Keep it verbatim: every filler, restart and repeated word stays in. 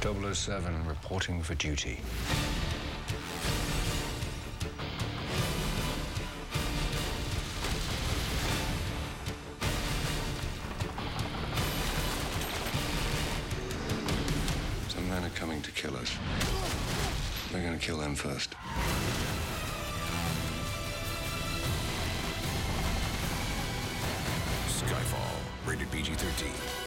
double oh seven reporting for duty. Some men are coming to kill us. We're gonna kill them first. Skyfall, rated P G thirteen.